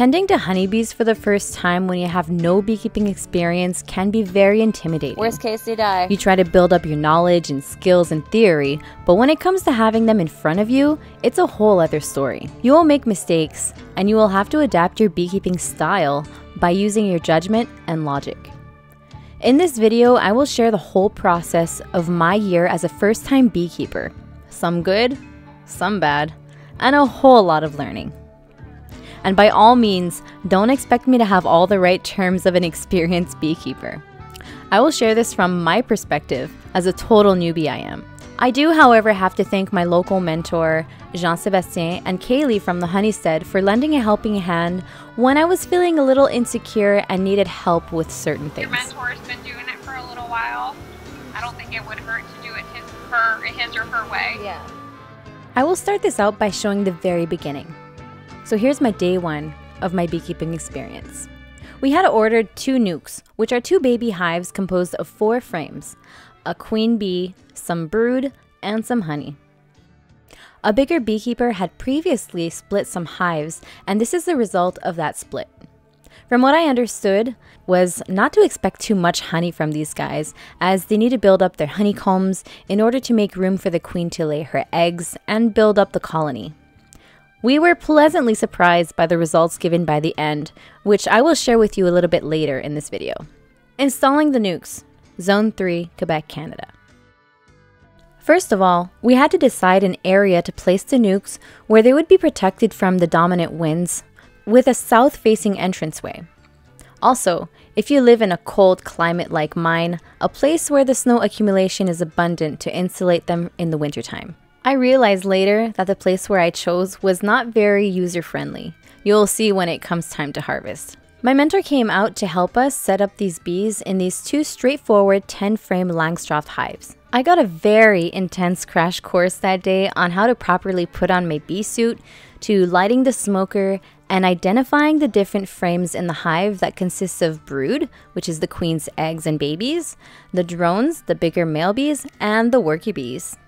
Tending to honeybees for the first time when you have no beekeeping experience can be very intimidating. Worst case, they die. You try to build up your knowledge and skills in theory, but when it comes to having them in front of you, it's a whole other story. You will make mistakes, and you will have to adapt your beekeeping style by using your judgment and logic. In this video, I will share the whole process of my year as a first-time beekeeper. Some good, some bad, and a whole lot of learning. And by all means, don't expect me to have all the right terms of an experienced beekeeper. I will share this from my perspective as a total newbie I am. I do, however, have to thank my local mentor, Jean-Sébastien, and Kaylee from The Honeystead for lending a helping hand when I was feeling a little insecure and needed help with certain things. Your mentor's been doing it for a little while. I don't think it would hurt to do it his or her way. Yeah. I will start this out by showing the very beginning. So here's my day one of my beekeeping experience. We had ordered 2 nucs, which are 2 baby hives composed of 4 frames, a queen bee, some brood, and some honey. A bigger beekeeper had previously split some hives, and this is the result of that split. From what I understood was not to expect too much honey from these guys, as they need to build up their honeycombs in order to make room for the queen to lay her eggs and build up the colony. We were pleasantly surprised by the results given by the end, which I will share with you a little bit later in this video. Installing the Nucs, Zone 3, Quebec, Canada. First of all, we had to decide an area to place the Nucs where they would be protected from the dominant winds with a south-facing entranceway. Also, if you live in a cold climate like mine, a place where the snow accumulation is abundant to insulate them in the wintertime. I realized later that the place where I chose was not very user-friendly. You'll see when it comes time to harvest. My mentor came out to help us set up these bees in these 2 straightforward 10-frame Langstroth hives. I got a very intense crash course that day on how to properly put on my bee suit, to lighting the smoker, and identifying the different frames in the hive that consists of brood, which is the queen's eggs and babies, the drones, the bigger male bees, and the worker bees.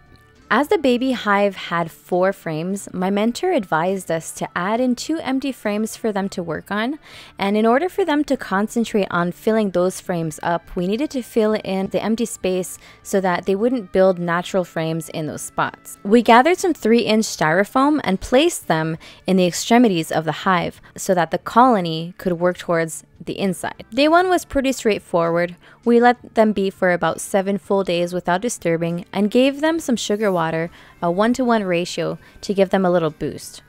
As the baby hive had 4 frames, my mentor advised us to add in 2 empty frames for them to work on, and in order for them to concentrate on filling those frames up, we needed to fill in the empty space so that they wouldn't build natural frames in those spots. We gathered some 3-inch styrofoam and placed them in the extremities of the hive so that the colony could work towards the inside. Day one was pretty straightforward. We let them be for about 7 full days without disturbing and gave them some sugar water, a 1-to-1 ratio, to give them a little boost.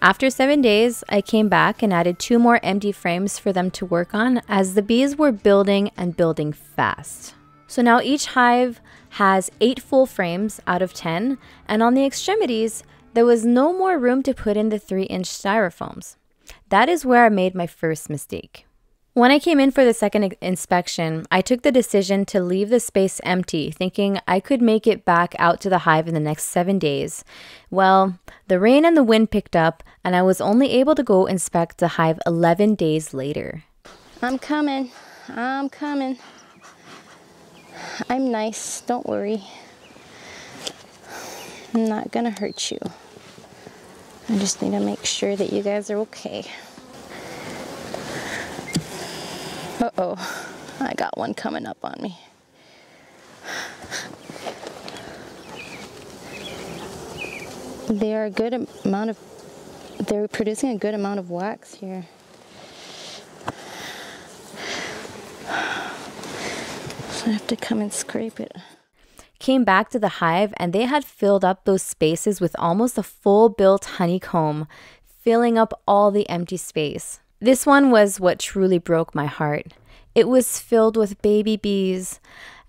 After 7 days, I came back and added 2 more empty frames for them to work on, as the bees were building and building fast. So now each hive has 8 full frames out of 10, and on the extremities, there was no more room to put in the 3-inch styrofoams. That is where I made my first mistake. When I came in for the second inspection, I took the decision to leave the space empty, thinking I could make it back out to the hive in the next 7 days. Well, the rain and the wind picked up, and I was only able to go inspect the hive 11 days later. I'm coming. I'm coming. I'm nice. Don't worry. I'm not gonna hurt you. I just need to make sure that you guys are okay. Uh-oh, I got one coming up on me. They're producing a good amount of wax here. So I have to come and scrape it. Came back to the hive and they had filled up those spaces with almost a full-built honeycomb, filling up all the empty space. This one was what truly broke my heart. It was filled with baby bees.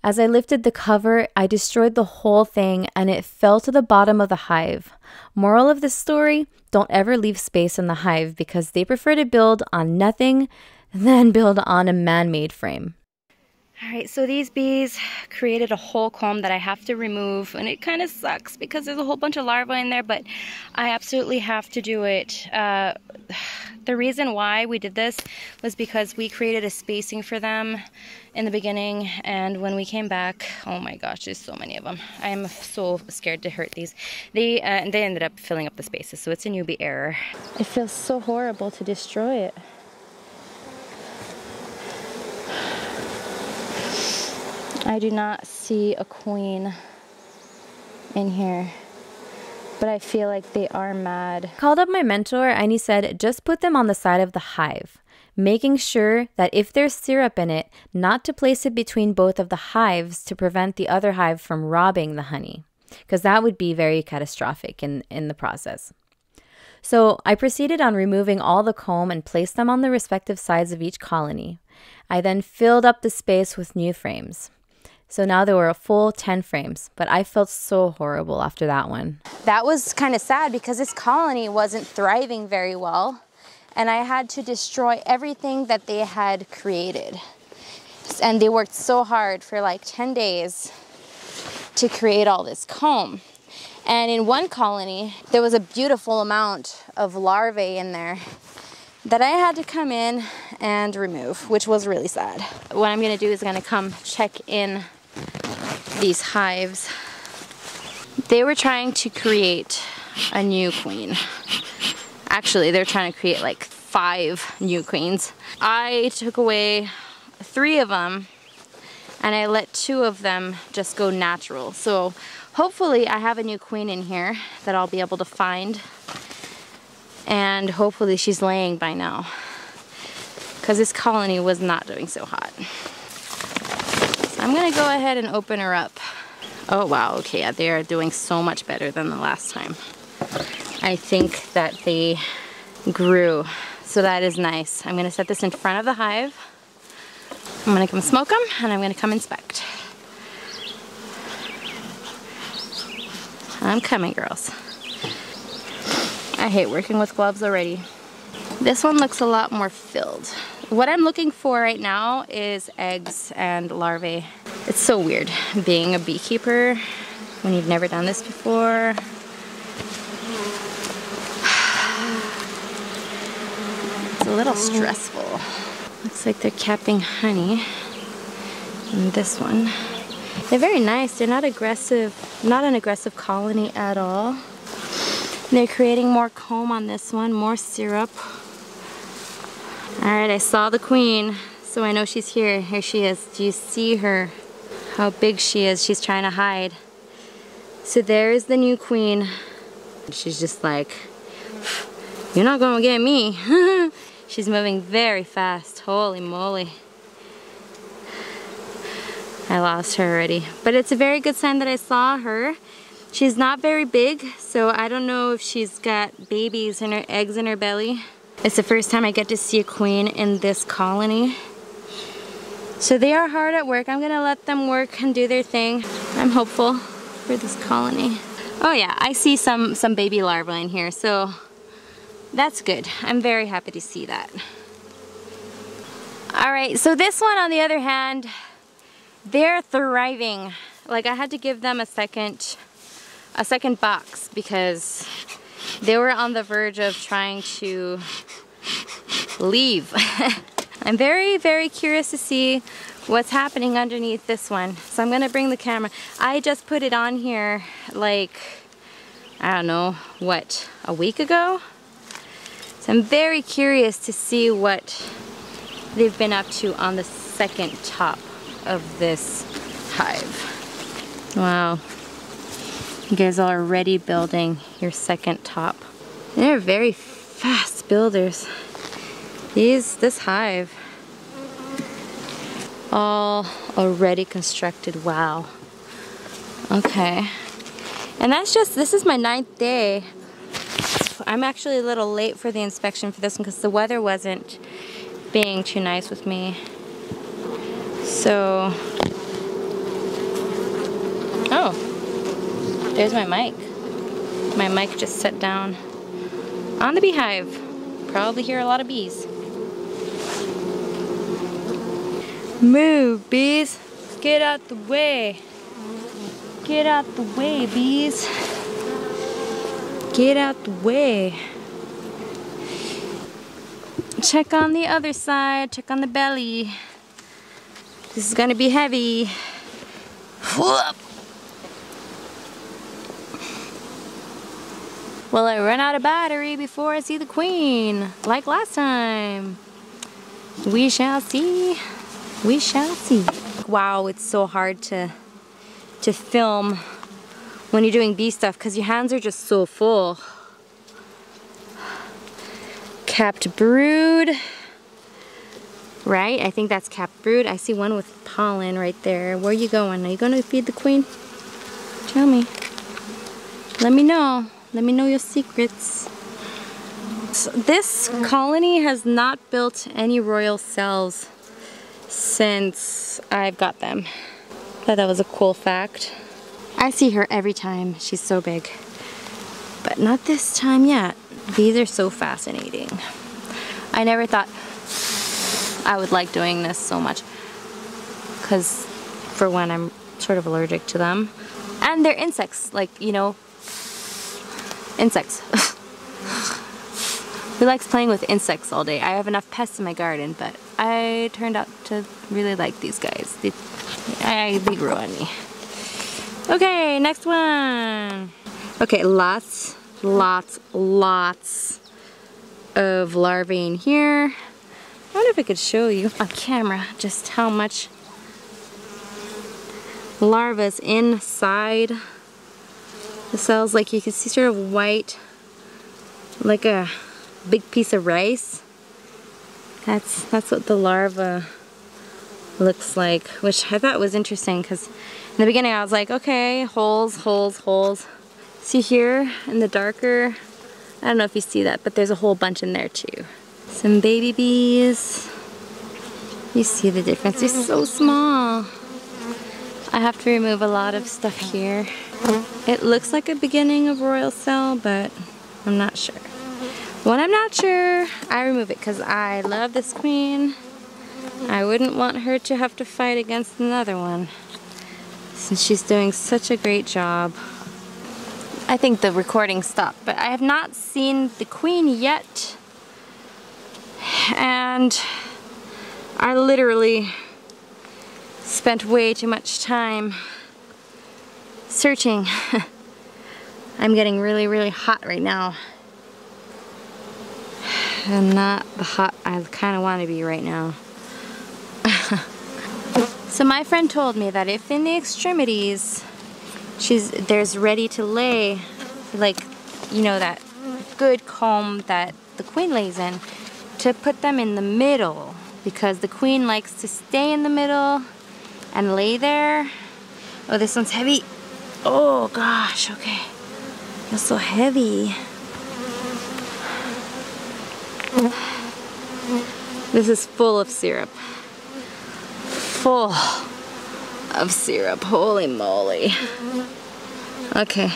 As I lifted the cover, I destroyed the whole thing and it fell to the bottom of the hive. Moral of this story, don't ever leave space in the hive because they prefer to build on nothing than build on a man-made frame. All right, so these bees created a whole comb that I have to remove, and it kind of sucks because there's a whole bunch of larvae in there, but I absolutely have to do it. The reason why we did this was because we created a spacing for them in the beginning, and when we came back, oh my gosh, there's so many of them. I'm so scared to hurt these. They ended up filling up the spaces, so it's a newbie error. It feels so horrible to destroy it. I do not see a queen in here, but I feel like they are mad. Called up my mentor and he said, just put them on the side of the hive, making sure that if there's syrup in it, not to place it between both of the hives to prevent the other hive from robbing the honey, because that would be very catastrophic in the process. So I proceeded on removing all the comb and placed them on the respective sides of each colony. I then filled up the space with new frames. So now there were a full 10 frames, but I felt so horrible after that one. That was kind of sad because this colony wasn't thriving very well, and I had to destroy everything that they had created. And they worked so hard for like 10 days to create all this comb. And in one colony, there was a beautiful amount of larvae in there that I had to come in and remove, which was really sad. What I'm gonna do is gonna come check in these hives. They were trying to create a new queen. Actually, they're trying to create like 5 new queens. I took away 3 of them and I let 2 of them just go natural. So hopefully I have a new queen in here that I'll be able to find, and hopefully she's laying by now because this colony was not doing so hot. So I'm gonna go ahead and open her up. Oh wow, okay, they are doing so much better than the last time. I think that they grew, so that is nice. I'm gonna set this in front of the hive. I'm gonna come smoke them and I'm gonna come inspect. I'm coming, girls. I hate working with gloves already. This one looks a lot more filled. What I'm looking for right now is eggs and larvae. It's so weird being a beekeeper when you've never done this before. It's a little stressful. Looks like they're capping honey in this one. They're very nice. They're not aggressive, not an aggressive colony at all. They're creating more comb on this one, more syrup. All right, I saw the queen, so I know she's here. Here she is. Do you see her? How big she is. She's trying to hide. So there is the new queen. She's just like, you're not gonna get me. She's moving very fast. Holy moly. I lost her already. But it's a very good sign that I saw her. She's not very big, so I don't know if she's got babies and her eggs in her belly. It's the first time I get to see a queen in this colony. So they are hard at work. I'm gonna let them work and do their thing. I'm hopeful for this colony. Oh yeah, I see some baby larvae in here, so that's good. I'm very happy to see that. All right, so this one on the other hand, they're thriving. Like I had to give them a second box because they were on the verge of trying to leave. I'm very, very curious to see what's happening underneath this one. So I'm gonna bring the camera. I just put it on here like, I don't know, what, a week ago? So I'm very curious to see what they've been up to on the second top of this hive. Wow. You guys are already building your second top. They're very fast builders. This hive, all already constructed, wow. Okay, and that's just, this is my 9th day. I'm actually a little late for the inspection for this one because the weather wasn't being too nice with me. So, oh. There's my mic. My mic just set down on the beehive. Probably hear a lot of bees. Move, bees. Get out the way. Get out the way, bees. Get out the way. Check on the other side, check on the belly. This is gonna be heavy. Whoop. Will I run out of battery before I see the queen, like last time? We shall see, we shall see. Wow, it's so hard to film when you're doing bee stuff because your hands are just so full. Capped brood, right? I think that's capped brood. I see one with pollen right there. Where are you going? Are you gonna feed the queen? Tell me, let me know. Let me know your secrets. So this colony has not built any royal cells since I've got them. Thought that was a cool fact. I see her every time. She's so big. But not this time yet. These are so fascinating. I never thought I would like doing this so much. Because for one, I'm sort of allergic to them. And they're insects, like, you know, insects. Who likes playing with insects all day? I have enough pests in my garden, but I turned out to really like these guys. They grew on me. Okay, next one. Okay, lots of larvae in here. I wonder if I could show you on camera just how much larva's inside the cells. Like you can see sort of white, like a big piece of rice. That's what the larva looks like, which I thought was interesting because in the beginning I was like, okay, holes. See here in the darker, I don't know if you see that, but there's a whole bunch in there too. Some baby bees. You see the difference, they're so small. I have to remove a lot of stuff here. It looks like a beginning of royal cell, but I'm not sure. When I'm not sure, I remove it because I love this queen. I wouldn't want her to have to fight against another one since she's doing such a great job. I think the recording stopped, but I have not seen the queen yet. And I literally spent way too much time searching. I'm getting really hot right now. I'm not the hot I kind of want to be right now. So my friend told me that if in the extremities there's ready to lay, like, you know, that good comb that the queen lays in, to put them in the middle because the queen likes to stay in the middle and lay there. Oh, this one's heavy. Oh gosh, okay. It's so heavy. This is full of syrup. Full of syrup, holy moly. Okay.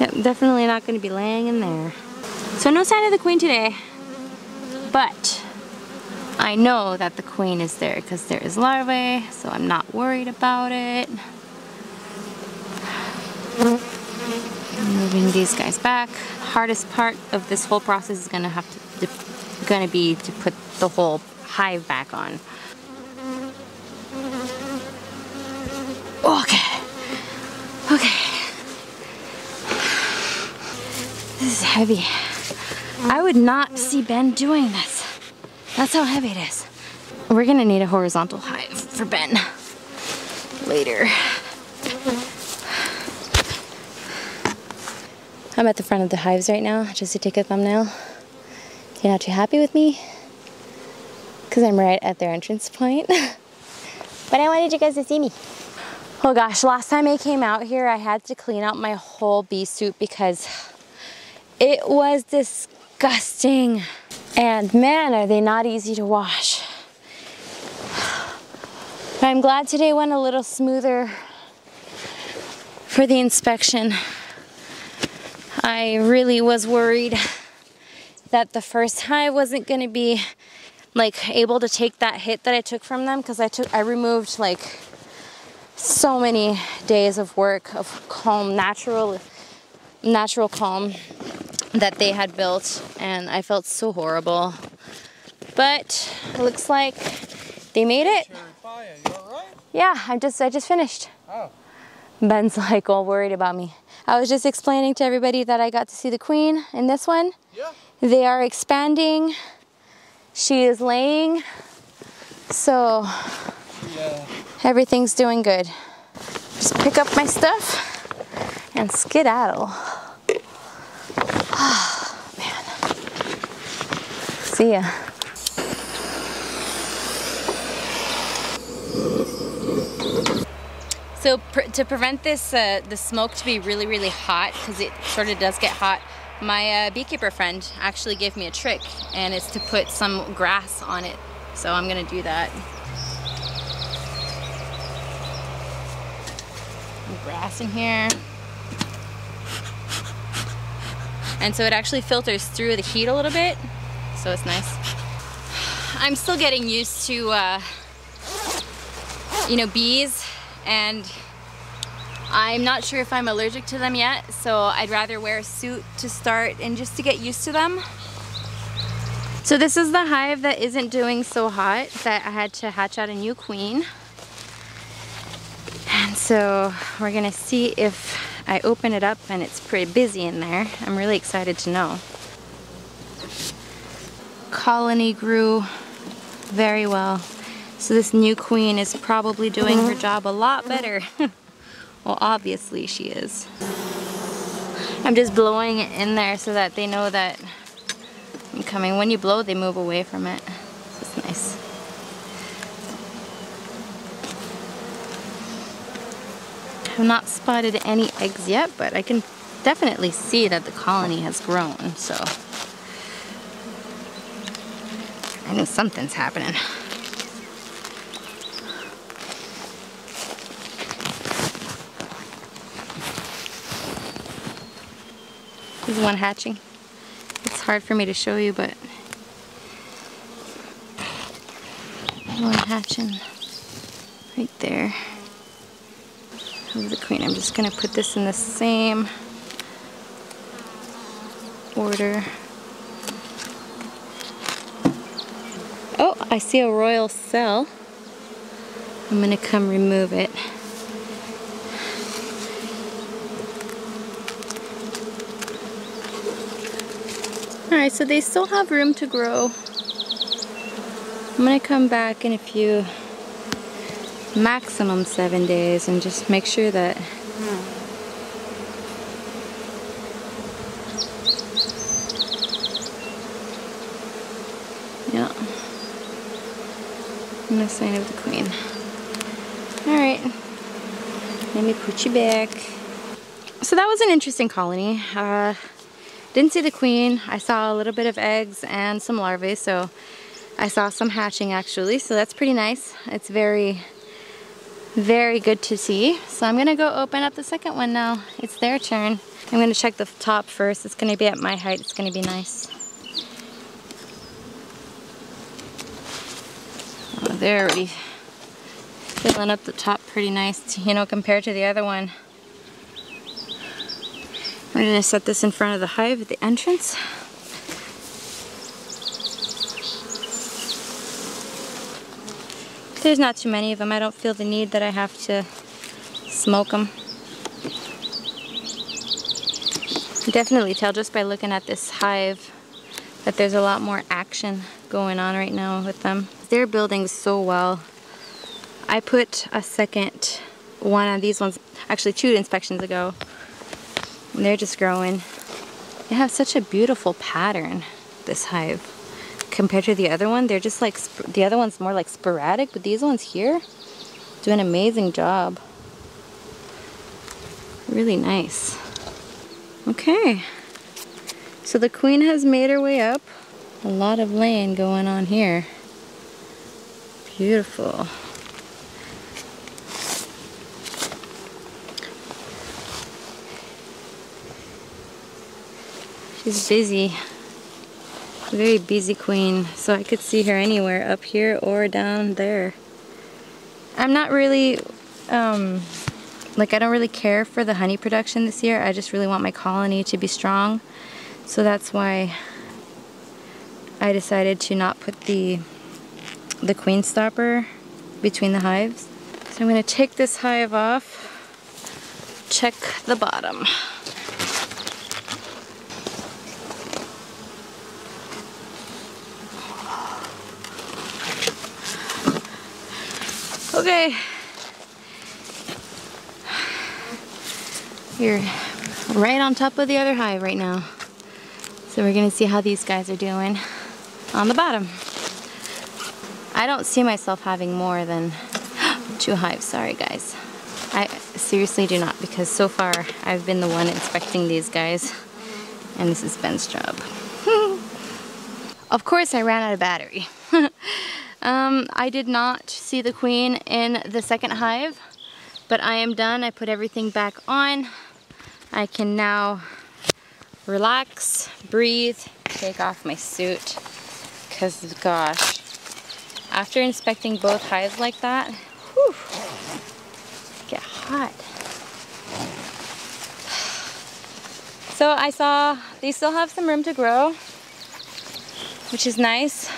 Yep, definitely not gonna be laying in there. So no sign of the queen today, but I know that the queen is there because there is larvae, so I'm not worried about it. Moving these guys back. Hardest part of this whole process is gonna be to put the whole hive back on. Okay. This is heavy. I would not see Ben doing this. That's how heavy it is. We're gonna need a horizontal hive for Ben later. I'm at the front of the hives right now, just to take a thumbnail. You're not too happy with me? Because I'm right at their entrance point. But I wanted you guys to see me. Oh gosh, last time I came out here, I had to clean out my whole bee suit because it was disgusting. And man, are they not easy to wash. But I'm glad today went a little smoother for the inspection. I really was worried that the first hive wasn't going to be like able to take that hit that I took from them because I removed like so many days of work of comb, natural comb that they had built, and I felt so horrible. But it looks like they made it. You all right? Yeah, I just finished. Oh. Ben's like all worried about me. I was just explaining to everybody that I got to see the queen in this one. Yeah. They are expanding. She is laying. So yeah, everything's doing good. Just pick up my stuff and skedaddle. Oh, man. See ya. So to prevent this the smoke to be really, really hot, because it sort of does get hot, my beekeeper friend actually gave me a trick, and it's to put some grass on it. So I'm gonna do that. Some grass in here. And so it actually filters through the heat a little bit, so it's nice. I'm still getting used to, you know, bees, and I'm not sure if I'm allergic to them yet, so I'd rather wear a suit to start and just to get used to them. So this is the hive that isn't doing so hot that I had to hatch out a new queen. And so we're gonna see if I open it up, and it's pretty busy in there. I'm really excited to know. Colony grew very well. So this new queen is probably doing her job a lot better. Well, obviously she is. I'm just blowing it in there so that they know that I'm coming. When you blow, they move away from it. So it's nice. I've not spotted any eggs yet, but I can definitely see that the colony has grown, so I know something's happening. There's one hatching. It's hard for me to show you, but one hatching right there. The queen. I'm just gonna put this in the same order. Oh, I see a royal cell. I'm gonna come remove it. Alright, so they still have room to grow. I'm gonna come back in a few, maximum 7 days, and just make sure that yeah, no sign of the queen. Alright, let me put you back. So that was an interesting colony. Didn't see the queen. I saw a little bit of eggs and some larvae, so I saw some hatching actually, so that's pretty nice. It's very good to see. So I'm gonna go open up the second one now. It's their turn. I'm gonna check the top first. It's gonna be at my height. It's gonna be nice. Oh, they're already filling up the top pretty nice, you know, compared to the other one. I'm gonna set this in front of the hive at the entrance. There's not too many of them. I don't feel the need that I have to smoke them. I definitely tell just by looking at this hive that there's a lot more action going on right now with them. They're building so well. I put a second one on these ones, actually 2 inspections ago. And they're just growing. They have such a beautiful pattern, this hive. Compared to the other one, they're just like, the other one's more like sporadic, but these ones here do an amazing job. Really nice. Okay, so the queen has made her way up. A lot of laying going on here. Beautiful. She's busy. Very busy queen, so I could see her anywhere, up here or down there. I'm not really, like I don't really care for the honey production this year. I just really want my colony to be strong. So that's why I decided to not put the queen stopper between the hives. So I'm going to take this hive off, check the bottom. Okay, you're right on top of the other hive right now. So we're gonna see how these guys are doing on the bottom. I don't see myself having more than 2 hives, sorry guys. I seriously do not, because so far I've been the one inspecting these guys and this is Ben's job. Of course I ran out of battery. I did not see the queen in the second hive, but I am done. I put everything back on. I can now relax, breathe, take off my suit, because gosh, after inspecting both hives like that, whew, get hot. So I saw they still have some room to grow, which is nice.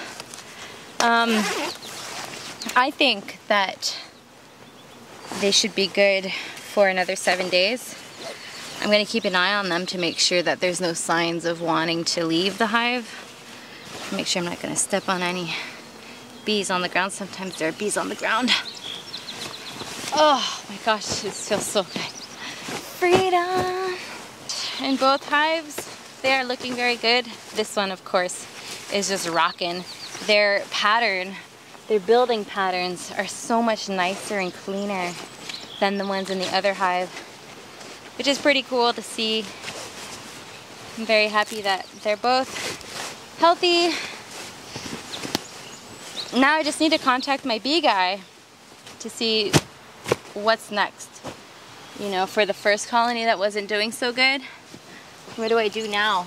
I think that they should be good for another 7 days. I'm going to keep an eye on them to make sure that there's no signs of wanting to leave the hive. Make sure I'm not going to step on any bees on the ground. Sometimes there are bees on the ground. Oh my gosh, this feels so good. Freedom! In both hives, they are looking very good. This one, of course, is just rocking. Their pattern, their building patterns are so much nicer and cleaner than the ones in the other hive, which is pretty cool to see. I'm very happy that they're both healthy. Now I just need to contact my bee guy to see what's next. You know, for the first colony that wasn't doing so good, what do I do now?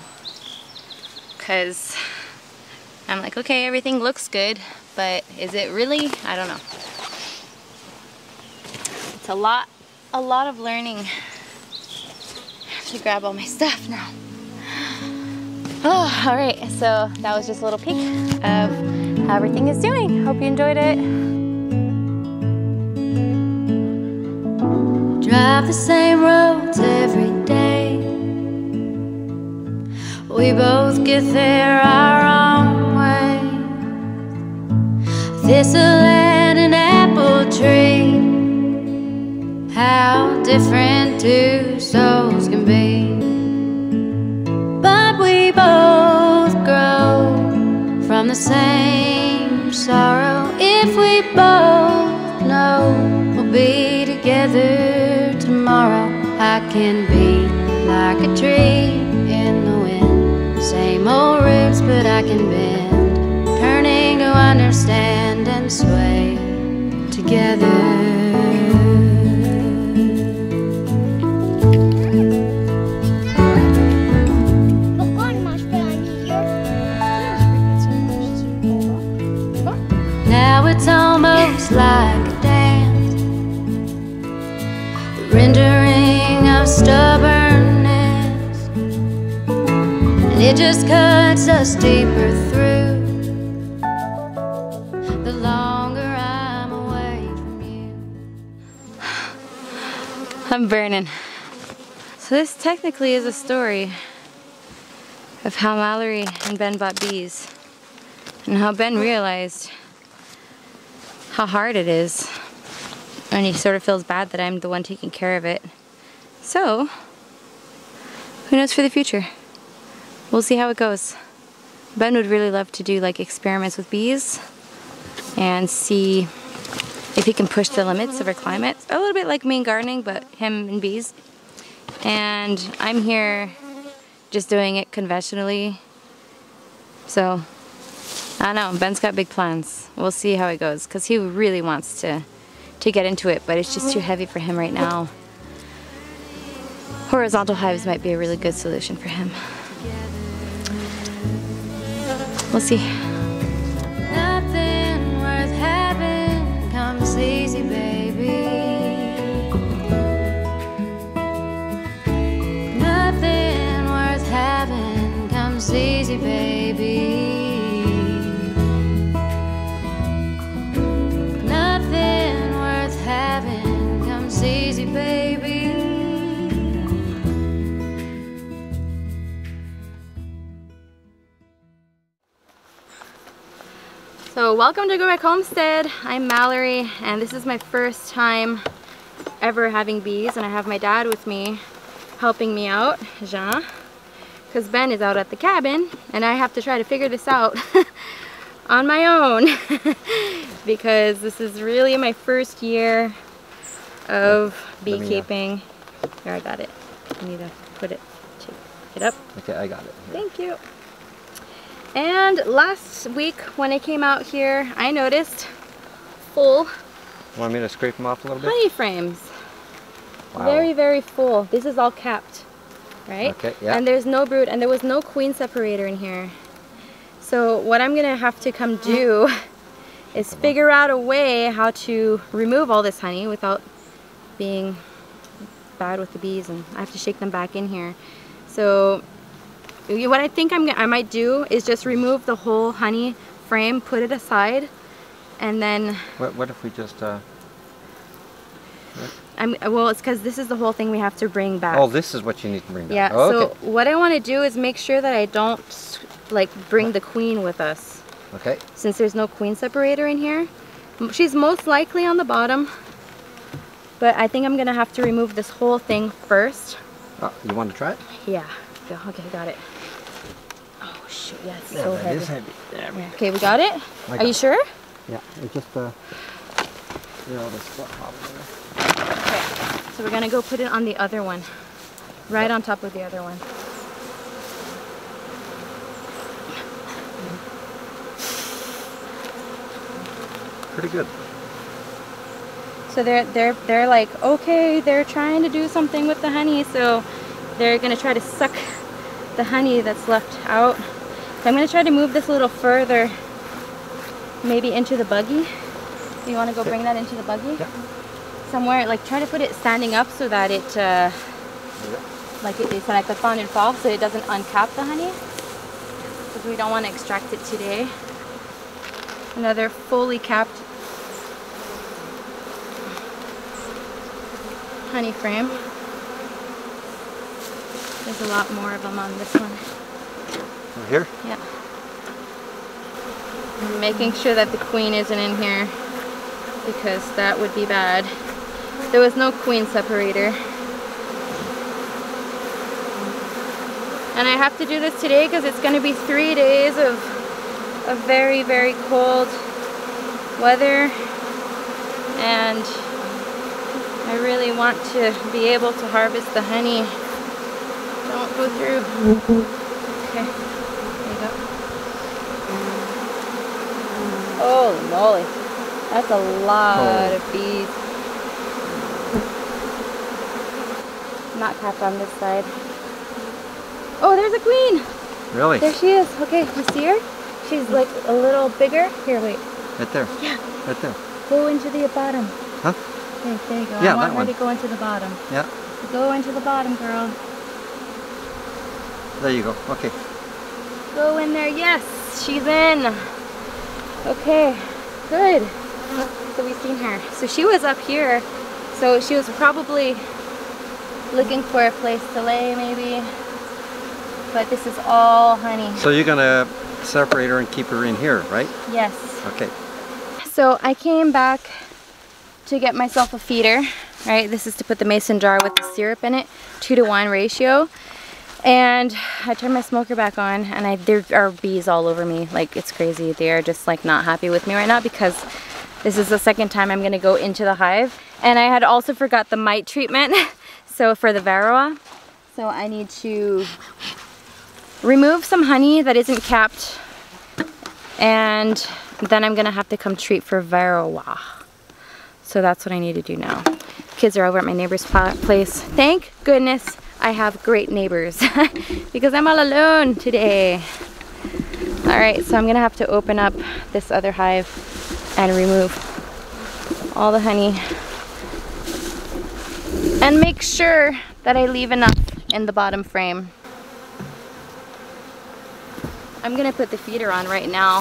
Because I'm like, okay, everything looks good, but is it really? I don't know. It's a lot of learning. I have to grab all my stuff now. Oh, all right, so that was just a little peek of how everything is doing. Hope you enjoyed it. Drive the same roads every day. We both get there our own. Thistle and an apple tree. How different two souls can be. But we both grow from the same sorrow. If we both know we'll be together tomorrow. I can be like a tree in the wind. Same old roots, but I can bend. Understand and sway together. Now it's almost like a dance, the rendering of stubbornness, and it just cuts us deeper through. I'm burning. So this technically is a story of how Mallory and Ben bought bees and how Ben realized how hard it is, and he sort of feels bad that I'm the one taking care of it. So who knows for the future? We'll see how it goes. Ben would really love to do like experiments with bees and see if he can push the limits of our climate. A little bit like me and gardening, but him and bees. And I'm here just doing it conventionally. So, I don't know, Ben's got big plans. We'll see how it goes, because he really wants to get into it, but it's just too heavy for him right now. Horizontal hives might be a really good solution for him. We'll see. Easy, baby. Nothing worth having. So welcome to Go Back Homestead. I'm Mallory and this is my first time ever having bees, and I have my dad with me helping me out, Jean, because Ben is out at the cabin and I have to try to figure this out on my own because this is really my first year of beekeeping. Here, I got it. I need to put it, shake it up. Okay, I got it. Here. Thank you. And last week when I came out here, I noticed full. Want me to scrape them off a little bit? Honey frames. Wow. Very, very full. This is all capped, right? Okay, yeah. And there's no brood, and there was no queen separator in here. So what I'm gonna have to come do is figure out a way how to remove all this honey without being bad with the bees, and I have to shake them back in here. So what I think I might do is just remove the whole honey frame, put it aside, and then... What if we just... well, it's because this is the whole thing we have to bring back. Oh, this is what you need to bring back. Yeah, oh, okay. So what I want to do is make sure that I don't like bring the queen with us. Okay. Since there's no queen separator in here. She's most likely on the bottom, but I think I'm going to have to remove this whole thing first. You want to try it? Yeah. Go. Okay, got it. Oh, shoot. Yeah, it's so heavy. It is heavy. Yeah. Okay, we got it? Are you sure? Yeah, it's just, you know, the spot hopper. Okay, so we're going to go put it on the other one. Right on top of the other one. Pretty good. So they're like, okay, they're trying to do something with the honey, so they're gonna try to suck the honey that's left out. So I'm gonna try to move this a little further, maybe into the buggy. You wanna go bring that into the buggy? Yeah. Somewhere, like try to put it standing up so that it, like it's like the found and fall, so it doesn't uncap the honey. Because we don't wanna extract it today. Another fully capped honey frame. There's a lot more of them on this one. Over here? Yeah. I'm making sure that the queen isn't in here because that would be bad. There was no queen separator. And I have to do this today because it's going to be 3 days of a very, very cold weather, and I really want to be able to harvest the honey. Don't go through. Okay, there you go. Holy moly, that's a lot of bees. Not capped on this side. Oh, there's a queen! Really? There she is. Okay, you see her? She's like a little bigger. Here, wait. Right there. Yeah. Right there. Go into the bottom. Huh? Okay, there you go. Yeah, I want her to go into the bottom. Yeah. Go into the bottom, girl. There you go. Okay. Go in there. Yes, she's in. Okay. Good. So we've seen her. So she was up here. So she was probably looking for a place to lay, maybe. But this is all honey. So you're gonna separate her and keep her in here, right? Yes. Okay. So I came back to get myself a feeder. Right. This is to put the mason jar with the syrup in it, 2-to-1 ratio. And I turned my smoker back on, and there are bees all over me. Like, it's crazy. They are just like not happy with me right now because this is the second time I'm gonna go into the hive. And I had also forgot the mite treatment. So for the varroa. So I need to remove some honey that isn't capped, and then I'm gonna have to come treat for varroa. So that's what I need to do now. Kids are over at my neighbor's place. Thank goodness I have great neighbors because I'm all alone today. All right, so I'm gonna have to open up this other hive and remove all the honey and make sure that I leave enough in the bottom frame. I'm gonna put the feeder on right now.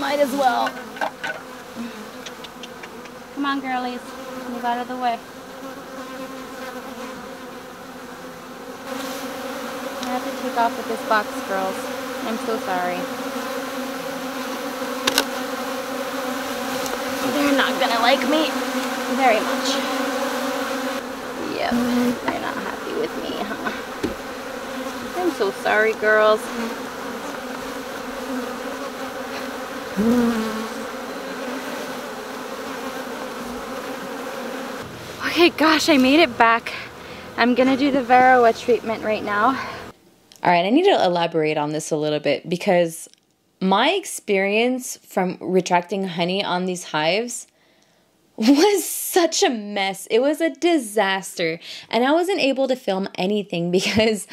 Might as well. Come on, girlies. Move out of the way. I have to take off with this box, girls. I'm so sorry. They're not gonna like me very much. Yep, they're not happy with me, huh? I'm so sorry, girls. Okay, gosh, I made it back. I'm gonna do the Varroa treatment right now. All right, I need to elaborate on this a little bit because my experience from retracting honey on these hives was such a mess. It was a disaster, and I wasn't able to film anything because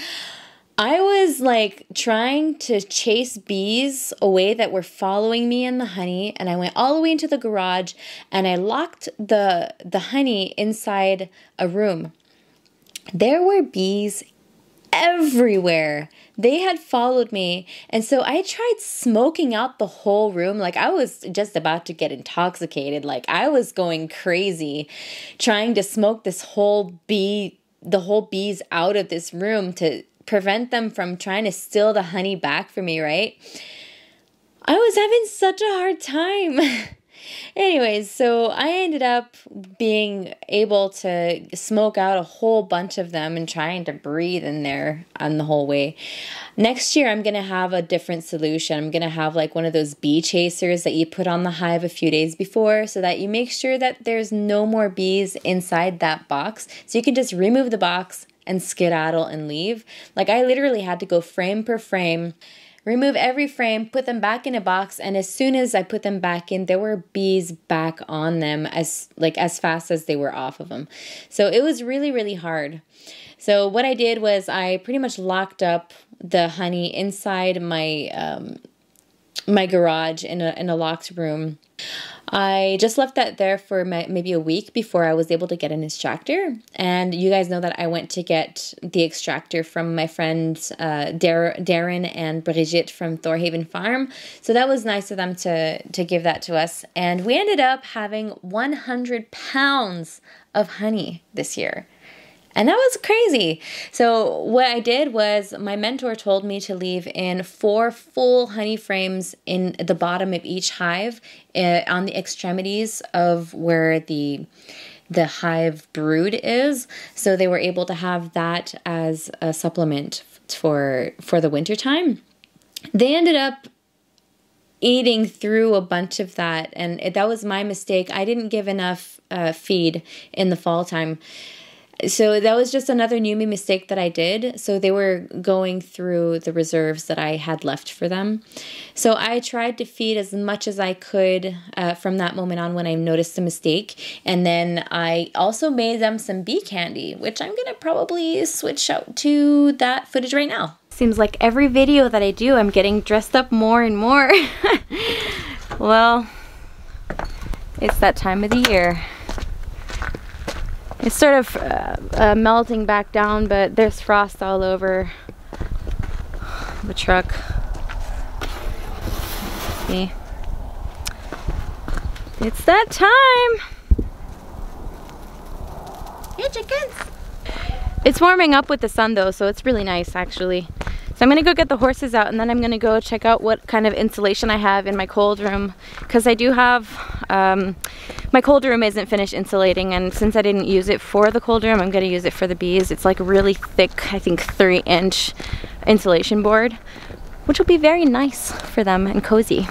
I was like trying to chase bees away that were following me in the honey, and I went all the way into the garage and I locked the honey inside a room. There were bees everywhere. They had followed me, and so I tried smoking out the whole room. Like, I was just about to get intoxicated. Like, I was going crazy trying to smoke this whole bee, the whole bees out of this room to prevent them from trying to steal the honey back from me, right? I was having such a hard time. Anyways, so I ended up being able to smoke out a whole bunch of them and trying to breathe in there on the whole way. Next year, I'm going to have a different solution. I'm going to have like one of those bee chasers that you put on the hive a few days before so that you make sure that there's no more bees inside that box. So you can just remove the box and skedaddle and leave. Like, I literally had to go frame per frame, remove every frame, put them back in a box, and as soon as I put them back in, there were bees back on them as fast as they were off of them. So it was really, really hard. So what I did was I pretty much locked up the honey inside my my garage in a locked room. I just left that there for maybe a week before I was able to get an extractor. And you guys know that I went to get the extractor from my friends Darren and Brigitte from Thorhaven Farm. So that was nice of them to give that to us. And we ended up having 100 pounds of honey this year. And that was crazy. So what I did was my mentor told me to leave in 4 full honey frames in the bottom of each hive on the extremities of where the hive brood is. So they were able to have that as a supplement for the winter time. They ended up eating through a bunch of that. And that was my mistake. I didn't give enough feed in the fall time. So that was just another newbie mistake that I did. So they were going through the reserves that I had left for them. So I tried to feed as much as I could from that moment on when I noticed the mistake. And then I also made them some bee candy, which I'm going to probably switch out to that footage right now. Seems like every video that I do, I'm getting dressed up more and more. Well, it's that time of the year. It's sort of melting back down, but there's frost all over the truck. Let's see? It's that time! Hey chickens! It's warming up with the sun though, so it's really nice actually. So I'm gonna go get the horses out and then I'm gonna go check out what kind of insulation I have in my cold room, because I do have, my cold room isn't finished insulating, and since I didn't use it for the cold room, I'm gonna use it for the bees. It's like really thick, I think 3-inch insulation board, which will be very nice for them and cozy.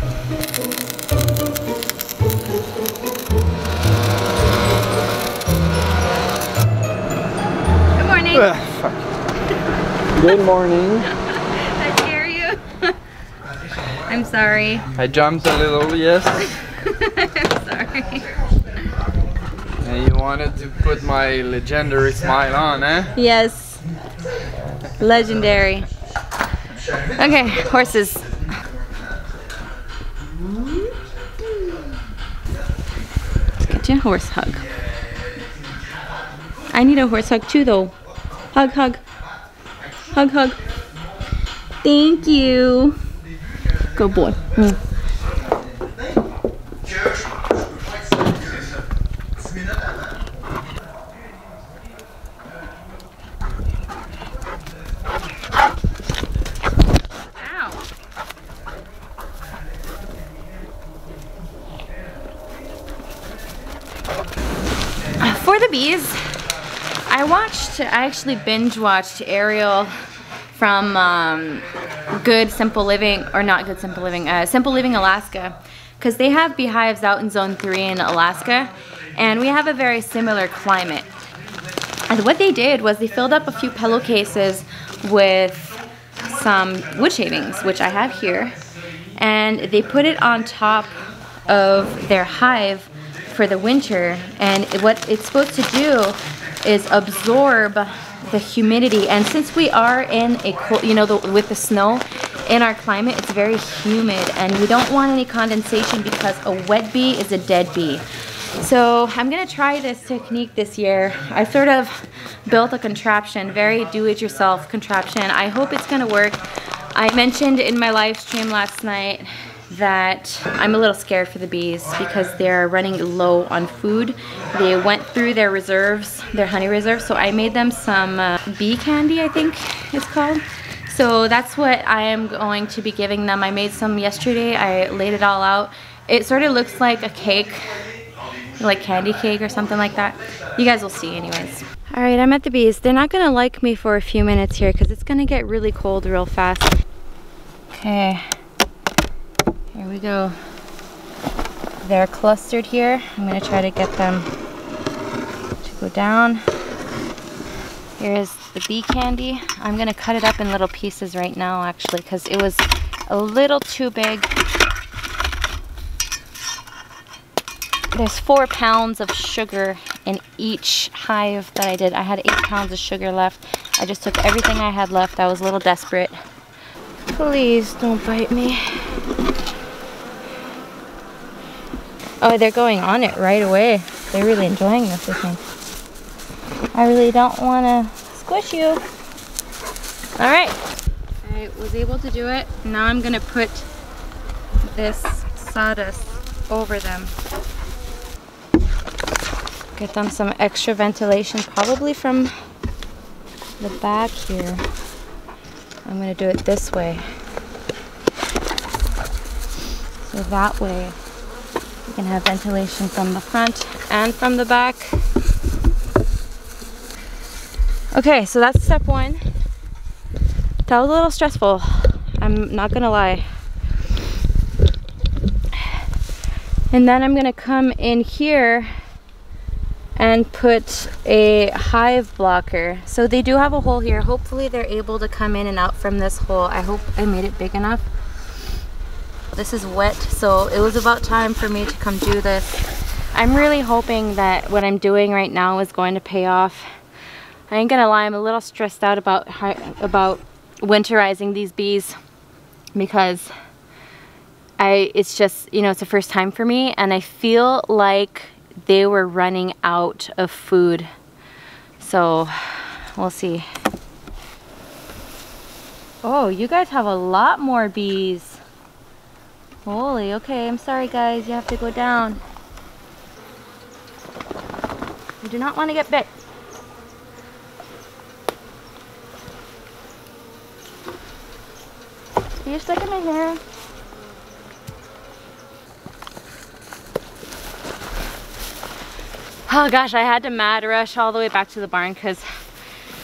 Good morning. Fuck. Good morning. I'm sorry. I jumped a little, yes. I'm sorry. You wanted to put my legendary smile on, eh? Yes. Legendary. Okay, horses. Let's get you a horse hug. I need a horse hug too, though. Hug, hug. Hug, hug. Thank you. Good boy. Mm. Ow. the bees. I actually binge watched Ariel from Simple Living Alaska, because they have beehives out in Zone 3 in Alaska, and we have a very similar climate. And what they did was they filled up a few pillowcases with some wood shavings, which I have here, and they put it on top of their hive for the winter. And what it's supposed to do is absorb the humidity. And since we are in a cold, you know, with the snow in our climate, it's very humid, and we don't want any condensation, because a wet bee is a dead bee. So I'm gonna try this technique this year. I sort of built a contraption, very do-it-yourself contraption. I hope it's gonna work. I mentioned in my live stream last night that I'm a little scared for the bees because they're running low on food. They went through their reserves, their honey reserves, so I made them some bee candy, I think it's called. So that's what I am going to be giving them. I made some yesterday, I laid it all out. It sort of looks like a cake, like candy cake or something like that. You guys will see anyways. All right, I'm at the bees. They're not gonna like me for a few minutes here because it's gonna get really cold real fast. Okay, here we go. They're clustered here. I'm gonna try to get them to go down. Here's the bee candy. I'm gonna cut it up in little pieces right now actually because it was a little too big. There's 4 pounds of sugar in each hive that I did. I had 8 pounds of sugar left. I just took everything I had left. I was a little desperate. Please don't bite me. Oh, they're going on it right away. They're really enjoying this, I think. I really don't want to squish you. All right. I was able to do it. Now I'm going to put this sawdust over them. Get them some extra ventilation, probably from the back here. I'm gonna do it this way. So that way you can have ventilation from the front and from the back. Okay, so that's step one. That was a little stressful, I'm not gonna lie. And then I'm gonna come in here and put a hive blocker. So they do have a hole here. Hopefully they're able to come in and out from this hole. I hope I made it big enough. This is wet, so it was about time for me to come do this. I'm really hoping that what I'm doing right now is going to pay off. I ain't gonna lie, I'm a little stressed out about winterizing these bees because it's just, you know, it's the first time for me, and I feel like they were running out of food. So we'll see. Oh, you guys have a lot more bees. Holy, okay, I'm sorry guys, you have to go down. You do not want to get bit. You're stuck in my hair. Oh gosh, I had to mad rush all the way back to the barn because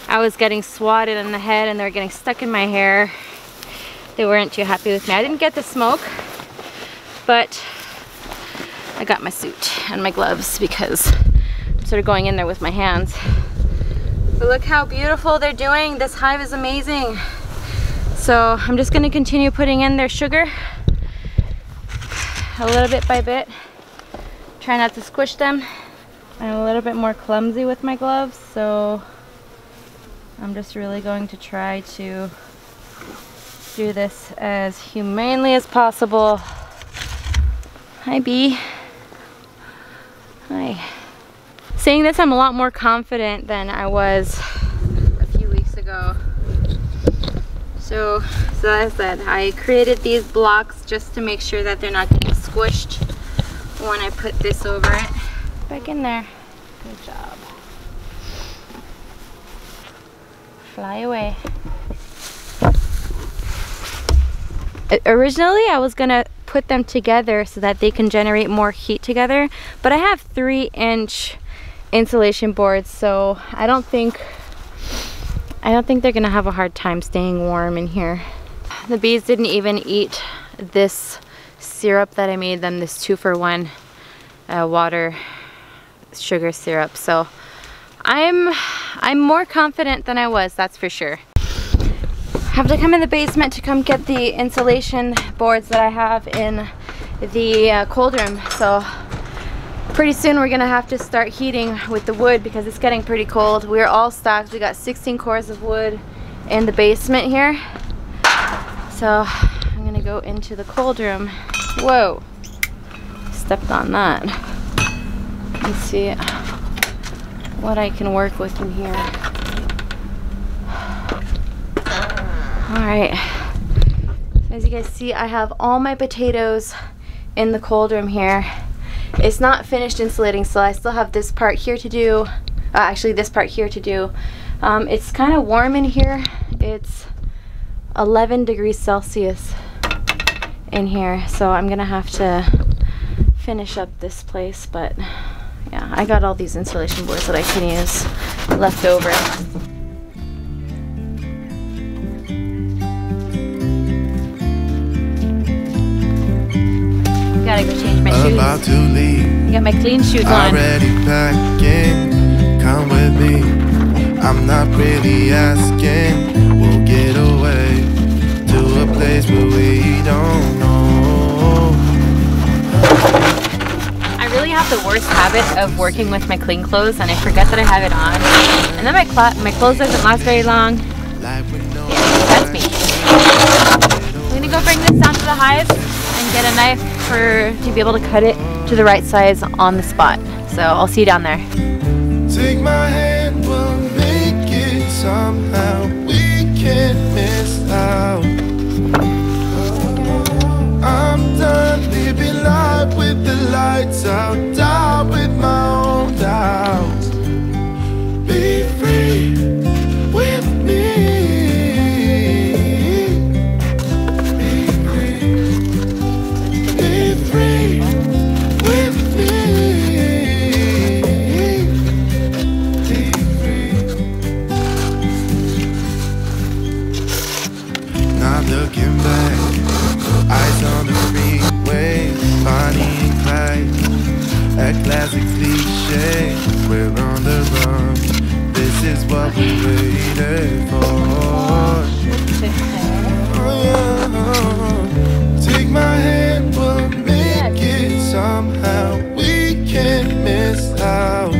I was getting swatted in the head and they were getting stuck in my hair. They weren't too happy with me. I didn't get the smoke, but I got my suit and my gloves because I'm sort of going in there with my hands. But look how beautiful they're doing. This hive is amazing. So I'm just going to continue putting in their sugar a little bit by bit. Try not to squish them. I'm a little bit more clumsy with my gloves, so I'm just really going to try to do this as humanely as possible. Hi, bee. Hi. Saying this, I'm a lot more confident than I was a few weeks ago. So as I said, I created these blocks just to make sure that they're not getting squished when I put this over it. Back in there. Good job. Fly away. Originally, I was gonna put them together so that they can generate more heat together, but I have 3-inch insulation boards, so I don't think they're gonna have a hard time staying warm in here. The bees didn't even eat this syrup that I made them, this 2-for-1 water sugar syrup, so I'm more confident than I was, that's for sure. Have to come in the basement to come get the insulation boards that I have in the cold room, so pretty soon we're gonna have to start heating with the wood because it's getting pretty cold. We're all stocked. We got 16 cores of wood in the basement here, so I'm gonna go into the cold room. Whoa, stepped on that. Let's see what I can work with in here. All right, as you guys see, I have all my potatoes in the cold room here. It's not finished insulating, so I still have this part here to do. Actually, this part here to do. It's kind of warm in here. It's 11 degrees Celsius in here, so I'm gonna have to finish up this place, but yeah, I got all these insulation boards that I can use left over. Gotta go change my shoes. About to leave. I got my clean shoes on. Already packing. Come with me. I'm not really asking. We'll get away to a place where we don't know. I have the worst habit of working with my clean clothes, and I forget that I have it on, and then my clothes doesn't last very long. Yeah, that's me. I'm gonna go bring this down to the hive and get a knife to be able to cut it to the right size on the spot. So I'll see you down there. Take my hand, we'll make it somehow. We can't miss out. I'm done living life with the lights out, die with my own doubts. Be free with me. Be free. Be free with me. Be free. Not looking back. Eyes on the freeway, Bonnie and Clyde, a classic cliche. We're on the run. This is what we waited for. Oh, yeah. Take my hand, we'll make it somehow. We can't miss out.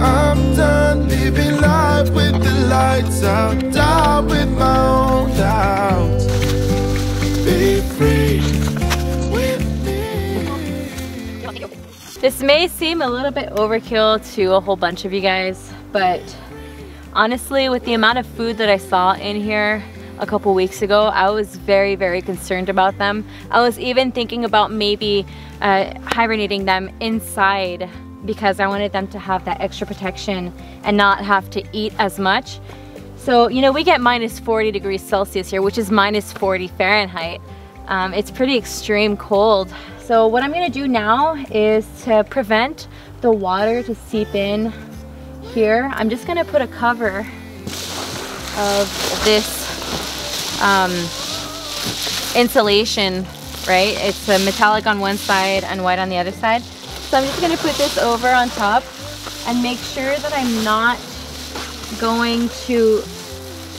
I'm done living life with the lights out, die with my own doubts. This may seem a little bit overkill to a whole bunch of you guys, but honestly, with the amount of food that I saw in here a couple weeks ago, I was very, very concerned about them. I was even thinking about maybe hibernating them inside because I wanted them to have that extra protection and not have to eat as much. So, you know, we get minus 40 degrees Celsius here, which is minus 40 Fahrenheit. It's pretty extreme cold. So what I'm gonna do now is to prevent the water to seep in here. I'm just gonna put a cover of this insulation, right? It's a metallic on one side and white on the other side. So I'm just gonna put this over on top and make sure that I'm not going to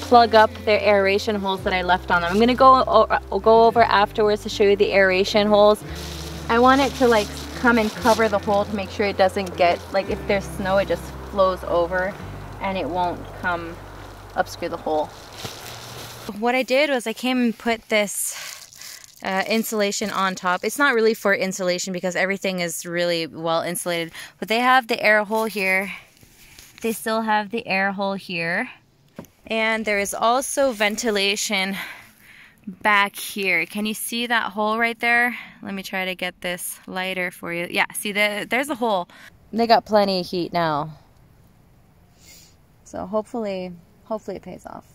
plug up their aeration holes that I left on them. I'm gonna go over afterwards to show you the aeration holes. I want it to like come and cover the hole to make sure it doesn't get, like if there's snow, it just flows over and it won't come obscure the hole. What I did was I came and put this insulation on top. It's not really for insulation because everything is really well insulated, but they have the air hole here. They still have the air hole here. And there is also ventilation back here. Can you see that hole right there? Let me try to get this lighter for you. Yeah, see, there's a hole. They got plenty of heat now. So hopefully it pays off.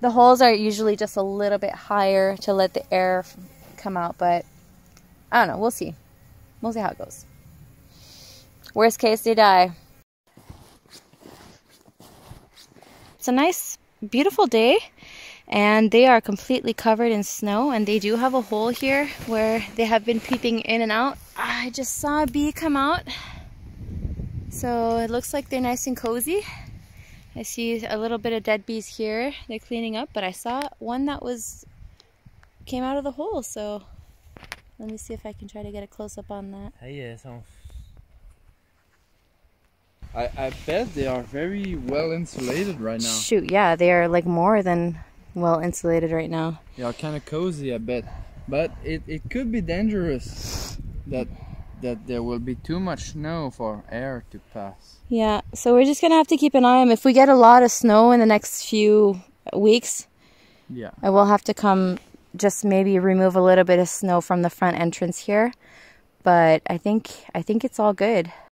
The holes are usually just a little bit higher to let the air come out, but I don't know, we'll see. We'll see how it goes. Worst case, they die. It's a nice, beautiful day, and they are completely covered in snow, and they do have a hole here where they have been peeping in and out. I just saw a bee come out, so it looks like they're nice and cozy. I see a little bit of dead bees here. They're cleaning up, but I saw one that came out of the hole, so let me see if I can try to get a close-up on that. I bet they are very well insulated right now. Shoot, yeah, they are like more than well insulated right now. They are kind of cozy, I bet. But it could be dangerous that there will be too much snow for air to pass. Yeah, so we're just gonna have to keep an eye on them. If we get a lot of snow in the next few weeks, yeah, I will have to come just maybe remove a little bit of snow from the front entrance here. But I think it's all good.